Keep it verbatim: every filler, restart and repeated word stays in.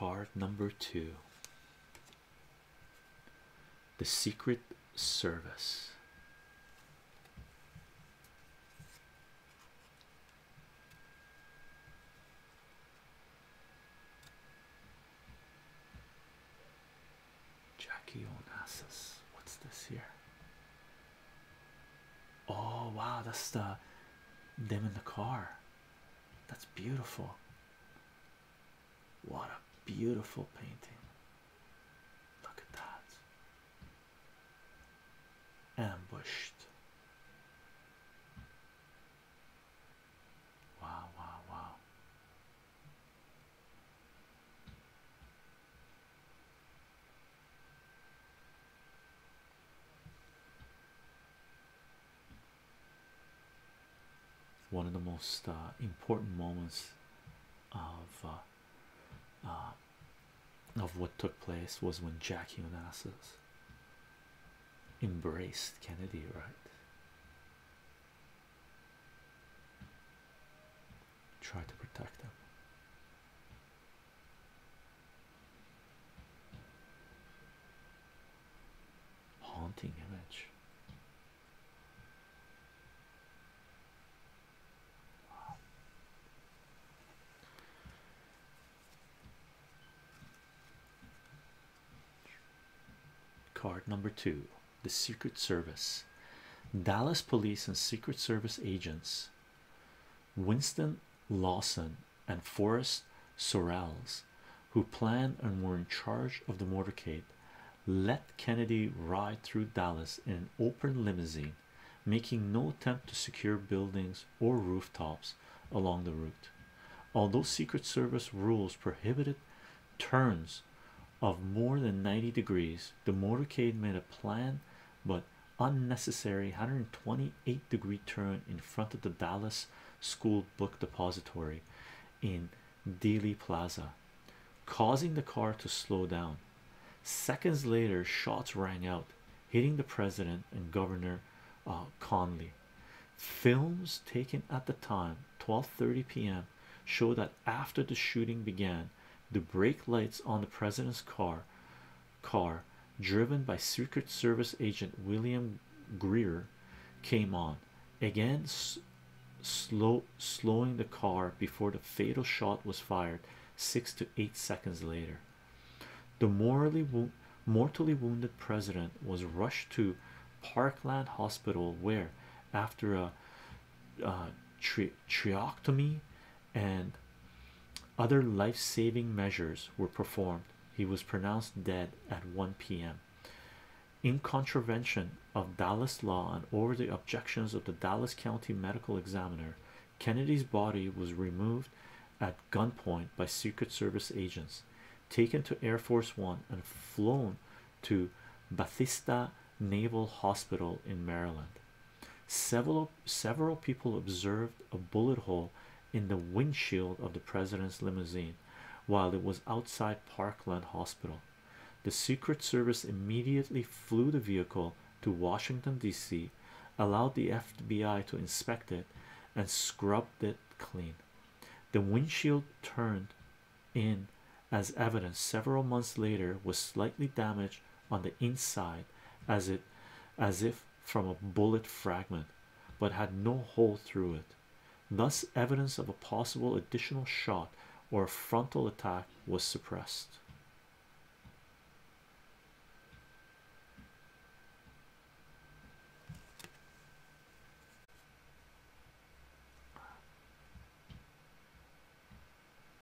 Card number two. The Secret Service. Jackie Onassis. What's this here? Oh wow, that's the them in the car. That's beautiful. What a beautiful painting. Look at that. Ambushed. Wow, wow, wow. One of the most uh, important moments of uh, Uh, of what took place was when Jackie Onassis embraced Kennedy, right? Tried to protect him. Haunting image. Card number two, the Secret Service. Dallas police and Secret Service agents Winston Lawson and Forrest Sorrells, who planned and were in charge of the motorcade, let Kennedy ride through Dallas in an open limousine, making no attempt to secure buildings or rooftops along the route. Although Secret Service rules prohibited turns of more than ninety degrees, the motorcade made a planned but unnecessary one hundred twenty-eight degree turn in front of the Dallas School Book Depository in Dealey Plaza, causing the car to slow down. Seconds later, shots rang out, hitting the president and Governor uh, Conley. Films taken at the time, twelve thirty p m, show that after the shooting began, the brake lights on the president's car, car driven by Secret Service agent William Greer, came on, again slow, slowing the car before the fatal shot was fired six to eight seconds later. The mortally, wo mortally wounded president was rushed to Parkland Hospital, where, after a uh, tri triotomy and other life-saving measures were performed, he was pronounced dead at one p m in contravention of Dallas law and over the objections of the Dallas County Medical Examiner. Kennedy's body was removed at gunpoint by Secret Service agents, taken to Air Force One, and flown to Bethesda Naval Hospital in Maryland. Several, several people observed a bullet hole in the windshield of the president's limousine while it was outside Parkland Hospital. The Secret Service immediately flew the vehicle to Washington, D C, allowed the F B I to inspect it, and scrubbed it clean. The windshield, turned in as evidence several months later, was slightly damaged on the inside as it as if from a bullet fragment, but had no hole through it. Thus, evidence of a possible additional shot or frontal attack was suppressed.